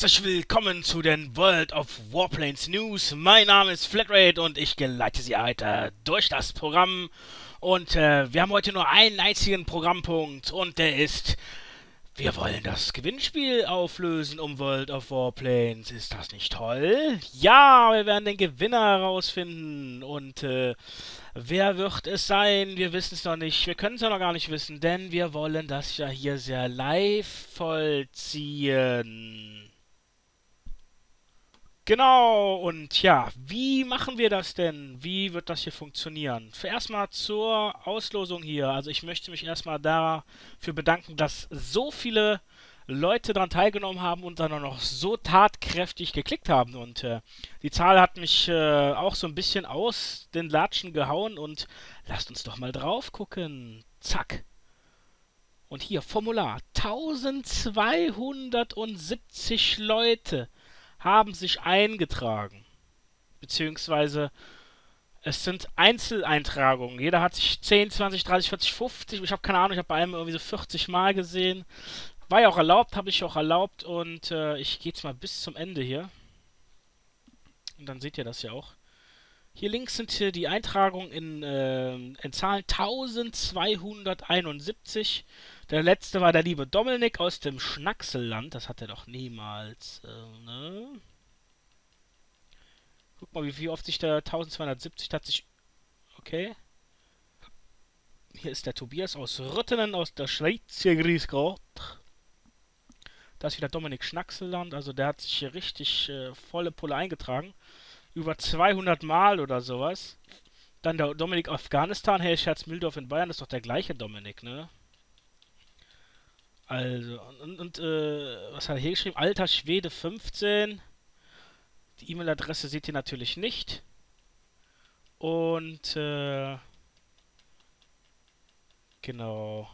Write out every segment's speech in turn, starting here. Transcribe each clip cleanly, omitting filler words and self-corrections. Herzlich willkommen zu den World of Warplanes News. Mein Name ist Flatrate und ich geleite Sie heute durch das Programm. Und wir haben heute nur einen einzigen Programmpunkt und der ist: Wir wollen das Gewinnspiel auflösen um World of Warplanes. Ist das nicht toll? Ja, wir werden den Gewinner herausfinden. Und wer wird es sein? Wir wissen es noch nicht. Wir können es ja noch gar nicht wissen, denn wir wollen das ja hier sehr live vollziehen. Genau, und ja, wie machen wir das denn? Wie wird das hier funktionieren? Zuerst mal zur Auslosung hier. Also ich möchte mich erstmal dafür bedanken, dass so viele Leute daran teilgenommen haben und dann auch noch so tatkräftig geklickt haben. Und die Zahl hat mich auch so ein bisschen aus den Latschen gehauen. Und lasst uns doch mal drauf gucken. Zack. Und hier, Formular. 1270 Leute haben sich eingetragen, beziehungsweise es sind Einzeleintragungen. Jeder hat sich 10, 20, 30, 40, 50, ich habe keine Ahnung, ich habe bei einem irgendwie so 40 Mal gesehen. War ja auch erlaubt, habe ich auch erlaubt und ich gehe jetzt mal bis zum Ende hier. Und dann seht ihr das ja auch. Hier links sind hier die Eintragungen in Zahlen 1271. Der letzte war der liebe Dominik aus dem Schnackselland. Das hat er doch niemals. Ne? Guck mal, wie oft sich der 1270 tatsächlich... Okay. Hier ist der Tobias aus Rüttenen aus der Schweiz. Hier, grüß Gott. Das ist wieder Dominik Schnackselland. Also der hat sich hier richtig volle Pulle eingetragen. Über 200 Mal oder sowas. Dann der Dominik Afghanistan, hey, Scherz-Mühldorf in Bayern, das ist doch der gleiche Dominik, ne? Also, was hat er hier geschrieben? Alter Schwede 15. Die E-Mail-Adresse seht ihr natürlich nicht. Und, genau.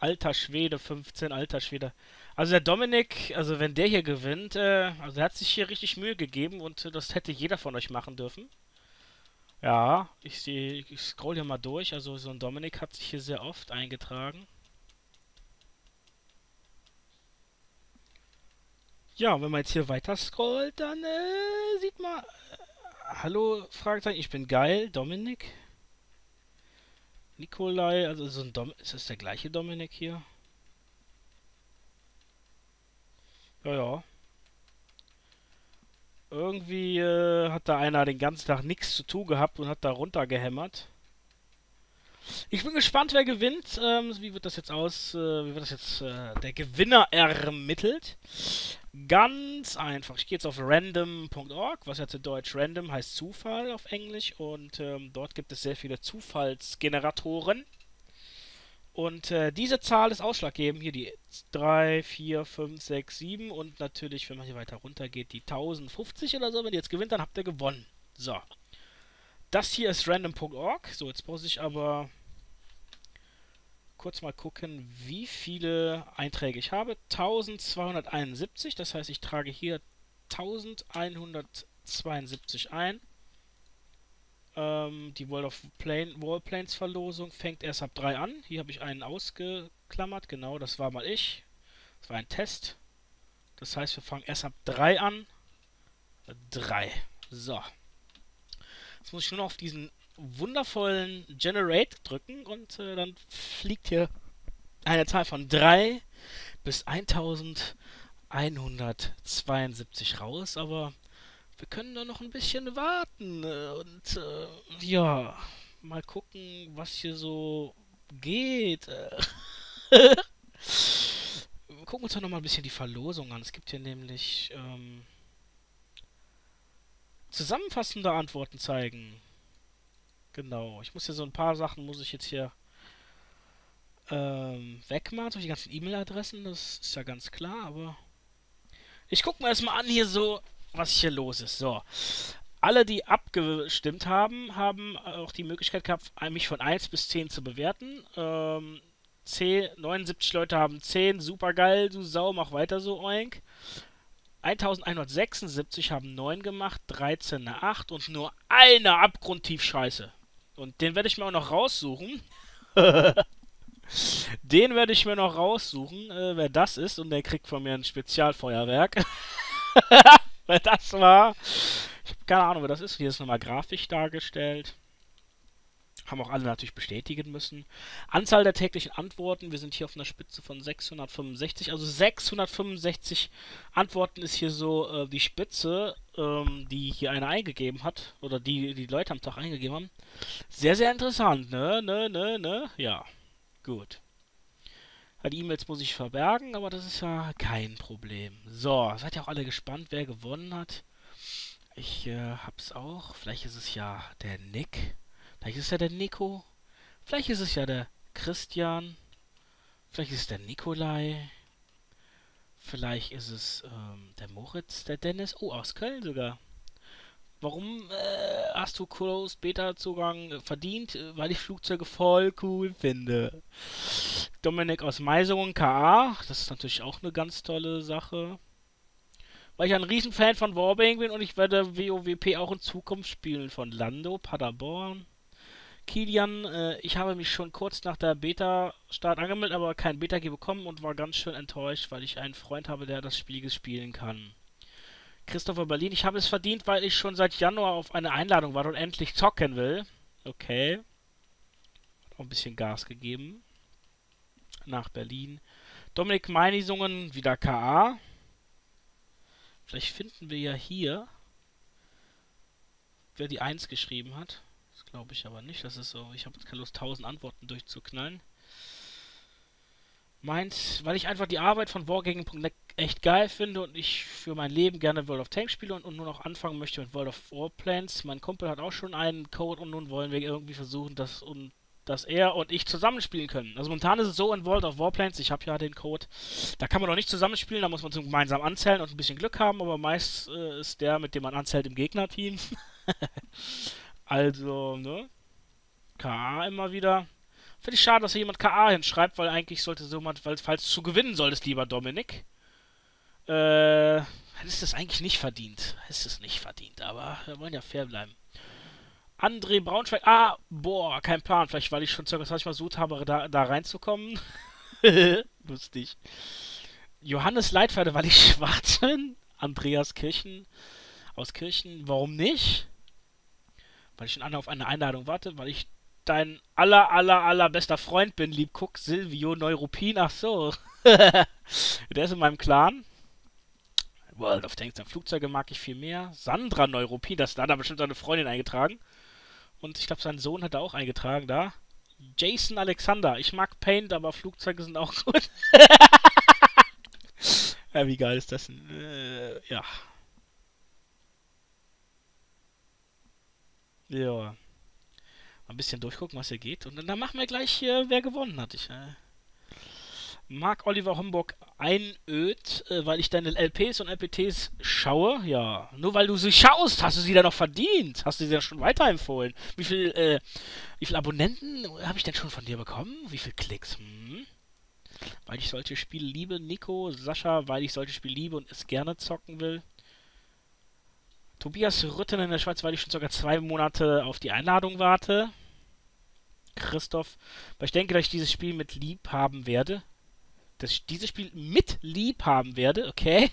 Alter Schwede 15, alter Schwede. Also der Dominik, also wenn der hier gewinnt, also er hat sich hier richtig Mühe gegeben und das hätte jeder von euch machen dürfen. Ja, ich scroll hier mal durch, also so ein Dominik hat sich hier sehr oft eingetragen. Ja, und wenn man jetzt hier weiter scrollt, dann sieht man... Hallo, Fragezeichen, ich bin geil, Dominik. Nikolai, also so ein Dominik, ist das der gleiche Dominik hier? Ja, ja. Irgendwie hat da einer den ganzen Tag nichts zu tun gehabt und hat da runtergehämmert. Ich bin gespannt, wer gewinnt. Wie wird das jetzt aus? Wie wird das jetzt der Gewinner ermittelt? Ganz einfach. Ich gehe jetzt auf random.org, was ja zu Deutsch random heißt Zufall auf Englisch. Und dort gibt es sehr viele Zufallsgeneratoren. Und diese Zahl ist ausschlaggebend. Hier die 3, 4, 5, 6, 7. Und natürlich, wenn man hier weiter runter geht, die 1050 oder so. Wenn ihr jetzt gewinnt, dann habt ihr gewonnen. So. Das hier ist random.org. So, jetzt muss ich aber kurz mal gucken, wie viele Einträge ich habe. 1271, das heißt, ich trage hier 1172 ein. Die World of Warplanes Verlosung fängt erst ab 3 an. Hier habe ich einen ausgeklammert, genau, das war mal ich. Das war ein Test. Das heißt, wir fangen erst ab 3 an. 3. So. Jetzt muss ich nur noch auf diesen wundervollen Generate drücken und dann fliegt hier eine Zahl von 3 bis 1172 raus, aber wir können da noch ein bisschen warten und ja, mal gucken, was hier so geht. Wir gucken uns doch noch mal ein bisschen die Verlosung an. Es gibt hier nämlich zusammenfassende Antworten zeigen. Genau, ich muss hier so ein paar Sachen, muss ich jetzt hier wegmachen, so die ganzen E-Mail-Adressen, das ist ja ganz klar, aber ich gucke mir erstmal an hier so, was hier los ist. So, alle, die abgestimmt haben, haben auch die Möglichkeit gehabt, mich von 1 bis 10 zu bewerten. 79 Leute haben 10, super geil, du Sau, mach weiter so, oink. 1176 haben 9 gemacht, 13 eine 8 und nur eine abgrundtief Scheiße. Und den werde ich mir auch noch raussuchen. Den werde ich mir noch raussuchen, wer das ist. Und der kriegt von mir ein Spezialfeuerwerk. Wer das war. Ich habe keine Ahnung, wer das ist. Hier ist nochmal grafisch dargestellt. Haben auch alle natürlich bestätigen müssen. Anzahl der täglichen Antworten. Wir sind hier auf einer Spitze von 665. Also 665 Antworten ist hier so die Spitze, die hier einer eingegeben hat. Oder die Leute am Tag eingegeben haben. Sehr, sehr interessant. Ne? Ja. Gut. Die E-Mails muss ich verbergen, aber das ist ja kein Problem. So, seid ihr auch alle gespannt, wer gewonnen hat? Ich hab's auch. Vielleicht ist es ja der Nick. Vielleicht ist es ja der Nico. Vielleicht ist es ja der Christian. Vielleicht ist es der Nikolai. Vielleicht ist es der Moritz, der Dennis. Oh, aus Köln sogar. Warum hast du Closed Beta-Zugang verdient? Weil ich Flugzeuge voll cool finde. Dominik aus Meisungen, K.A. Das ist natürlich auch eine ganz tolle Sache. Weil ich ein Riesenfan von Wargaming bin und ich werde WoWP auch in Zukunft spielen. Von Lando, Paderborn. Kilian, ich habe mich schon kurz nach der Beta-Start angemeldet, aber kein Beta-Key bekommen und war ganz schön enttäuscht, weil ich einen Freund habe, der das Spiel spielen kann. Christopher Berlin, ich habe es verdient, weil ich schon seit Januar auf eine Einladung warte und endlich zocken will. Okay. Hat auch ein bisschen Gas gegeben. Nach Berlin. Dominik Meinisungen, wieder K.A. Vielleicht finden wir ja hier, wer die 1 geschrieben hat. Das glaube ich aber nicht. Das ist so, ich habe jetzt keine Lust, 1000 Antworten durchzuknallen. Meins, weil ich einfach die Arbeit von wargaming.net echt geil finde und ich für mein Leben gerne World of Tanks spiele und nun auch anfangen möchte mit World of Warplanes. Mein Kumpel hat auch schon einen Code und nun wollen wir irgendwie versuchen, dass er und ich zusammenspielen können. Also momentan ist es so in World of Warplanes, ich habe ja den Code, da kann man noch nicht zusammenspielen, da muss man gemeinsam anzählen und ein bisschen Glück haben, aber meist ist der, mit dem man anzählt, im Gegnerteam. Also, ne? K.A. immer wieder. Finde ich schade, dass hier jemand K.A. hinschreibt, weil eigentlich sollte so jemand, falls du gewinnen solltest, lieber Dominik, hättest du das eigentlich nicht verdient. Hättest du es nicht verdient, aber wir wollen ja fair bleiben. André Braunschweig, boah, kein Plan, vielleicht weil ich schon circa 20 Mal versucht habe, da reinzukommen. Lustig. Johannes Leitwerde, weil ich schwarz bin. Andreas Kirchen, aus Kirchen, warum nicht? Weil ich schon auf eine Einladung warte, weil ich dein aller bester Freund bin, lieb Kuck, Silvio Neuruppin, ach so. Der ist in meinem Clan. World of Tanks, Flugzeuge mag ich viel mehr. Sandra Neuruppin, da hat er bestimmt seine Freundin eingetragen. Und ich glaube, sein Sohn hat er auch eingetragen da. Jason Alexander, ich mag Paint, aber Flugzeuge sind auch gut. Ja, wie geil ist das denn? Ja. Ja. Ein bisschen durchgucken, was hier geht. Und dann machen wir gleich hier, wer gewonnen hat. Mark Oliver Homburg einöd, weil ich deine LPs und LPTs schaue. Ja, nur weil du sie schaust, hast du sie dann noch verdient. Hast du sie dann schon weiterempfohlen. Wie viel Abonnenten habe ich denn schon von dir bekommen? Wie viel Klicks? Weil ich solche Spiele liebe. Nico, Sascha, weil ich solche Spiele liebe und es gerne zocken will. Tobias Rütten in der Schweiz, weil ich schon sogar 2 Monate auf die Einladung warte. Christoph, weil ich denke, dass ich dieses Spiel mit lieb haben werde. Dass ich dieses Spiel mit lieb haben werde, okay.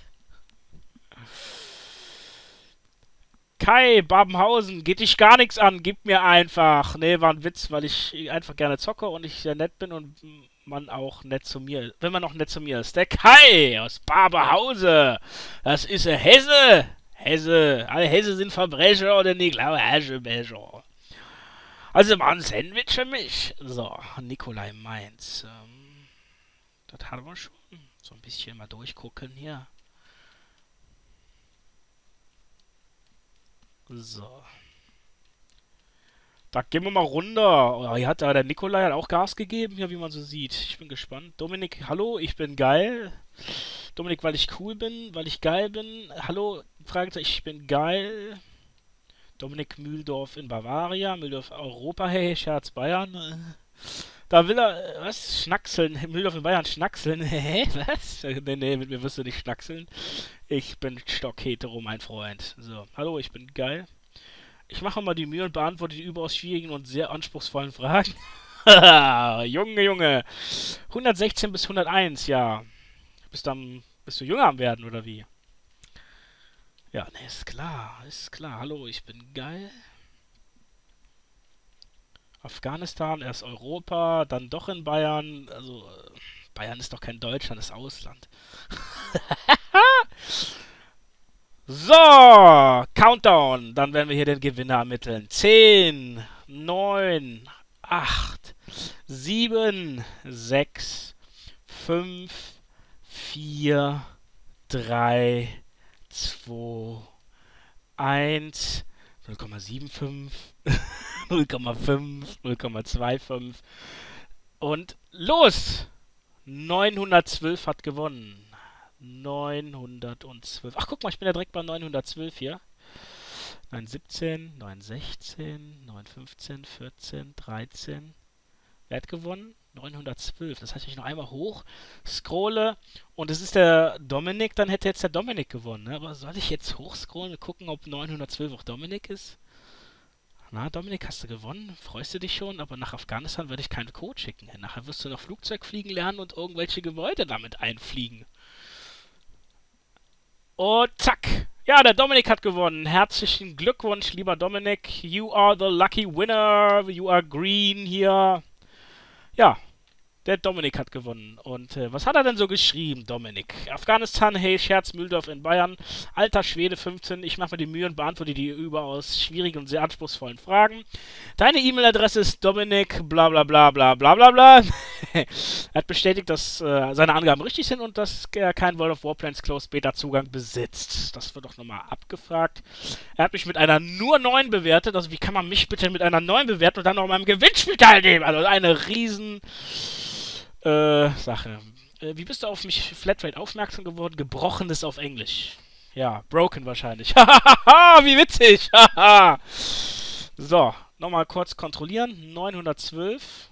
Kai, Babenhausen, geht dich gar nichts an, gib mir einfach. Nee, war ein Witz, weil ich einfach gerne zocke und ich sehr nett bin und man auch nett zu mir ist. Wenn man auch nett zu mir ist. Der Kai aus Babenhausen, das ist ein Hesse. Hesse, alle Hesse sind Verbrecher oder nicht? Haschebecher. Also mal ein Sandwich für mich. So, Nikolai Mainz. Das haben wir schon. So ein bisschen mal durchgucken hier. So. Da gehen wir mal runter. Oh, hier hat der Nikolai hat auch Gas gegeben, hier, wie man so sieht. Ich bin gespannt. Dominik, hallo, ich bin geil. Dominik, weil ich cool bin, weil ich geil bin. Hallo, Fragezeichen, ich bin geil. Dominik Mühldorf in Bavaria, Mühldorf Europa, hey, Scherz Bayern. Da will er, was? Schnackseln, Mühldorf in Bayern, schnackseln, hä, was? Nee, mit mir wirst du nicht schnackseln. Ich bin stockhetero, mein Freund. So, hallo, ich bin geil. Ich mache mal die Mühe und beantworte die überaus schwierigen und sehr anspruchsvollen Fragen. Junge, Junge. 116 bis 101, ja. Bist du jünger am Werden, oder wie? Ja, ne, ist klar, ist klar. Hallo, ich bin geil. Afghanistan, erst Europa, dann doch in Bayern. Also, Bayern ist doch kein Deutschland, ist Ausland. So, Countdown. Dann werden wir hier den Gewinner ermitteln. 10, 9, 8, 7, 6, 5, 4, 3, 2, 1, 0,75, 0,5, 0,25 und los! 912 hat gewonnen. 912. Ach, guck mal, ich bin ja direkt bei 912 hier. 917, 916, 915, 14, 13. Wer hat gewonnen? 912. Das heißt, wenn ich noch einmal hoch scrolle und es ist der Dominik, dann hätte jetzt der Dominik gewonnen. Ne? Aber soll ich jetzt hochscrollen und gucken, ob 912 auch Dominik ist? Na, Dominik, hast du gewonnen? Freust du dich schon? Aber nach Afghanistan würde ich keinen Code schicken. Nachher wirst du noch Flugzeug fliegen lernen und irgendwelche Gebäude damit einfliegen. Und zack! Ja, der Dominik hat gewonnen. Herzlichen Glückwunsch, lieber Dominik. You are the lucky winner. You are green here. Ja, der Dominik hat gewonnen. Und was hat er denn so geschrieben, Dominik? Afghanistan, hey, Scherz, Mühldorf in Bayern. Alter Schwede, 15. Ich mache mir die Mühe und beantworte die überaus schwierigen und sehr anspruchsvollen Fragen. Deine E-Mail-Adresse ist Dominik, bla bla bla bla bla bla bla. Er hat bestätigt, dass seine Angaben richtig sind und dass er keinen World of Warplanes Closed Beta Zugang besitzt. Das wird doch nochmal abgefragt. Er hat mich mit einer nur 9 bewertet. Also wie kann man mich bitte mit einer 9 bewerten und dann noch an meinem Gewinnspiel teilnehmen? Also eine riesen Sache. Wie bist du auf mich Flatrate aufmerksam geworden? Gebrochenes auf Englisch. Ja, broken wahrscheinlich. Hahaha, wie witzig. So, nochmal kurz kontrollieren. 912.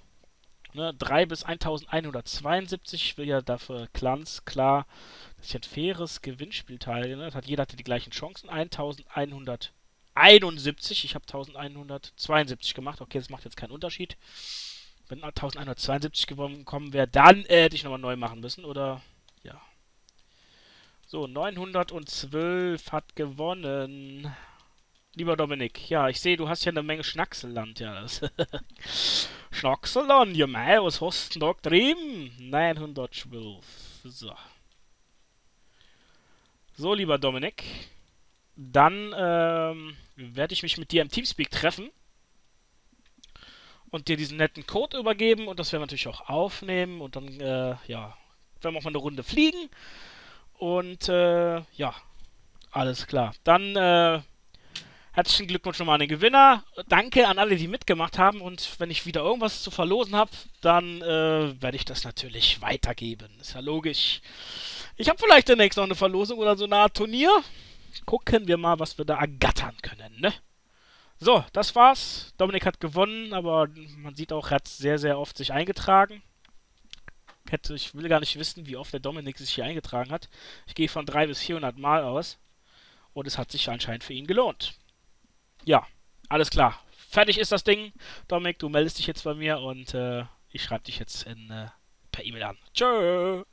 Ne, 3 bis 1172. Ich will ja dafür ganz klar, dass ich ein faires Gewinnspiel teilnehme. Jeder hatte die gleichen Chancen. 1171. Ich habe 1172 gemacht. Okay, das macht jetzt keinen Unterschied. Wenn 1172 gekommen wäre, dann hätte ich nochmal neu machen müssen, oder? Ja. So, 912 hat gewonnen. Lieber Dominik, ja, ich sehe, du hast ja eine Menge Schnackselland, ja. Das Schnackselland, ja mei, was hast du denn da getrieben? 912, so. So, lieber Dominik, dann werde ich mich mit dir im Teamspeak treffen und dir diesen netten Code übergeben und das werden wir natürlich auch aufnehmen und dann, ja, werden wir auch mal eine Runde fliegen und, ja, alles klar. Dann, herzlichen Glückwunsch nochmal an den Gewinner. Danke an alle, die mitgemacht haben. Und wenn ich wieder irgendwas zu verlosen habe, dann werde ich das natürlich weitergeben. Ist ja logisch. Ich habe vielleicht demnächst noch eine Verlosung oder so eine Art Turnier. Gucken wir mal, was wir da ergattern können, ne? So, das war's. Dominik hat gewonnen, aber man sieht auch, er hat sehr, sehr oft sich eingetragen. Ich will gar nicht wissen, wie oft der Dominik sich hier eingetragen hat. Ich gehe von 300 bis 400 Mal aus. Und es hat sich anscheinend für ihn gelohnt. Ja, alles klar. Fertig ist das Ding. Dominik, du meldest dich jetzt bei mir und ich schreibe dich jetzt per E-Mail an. Tschö!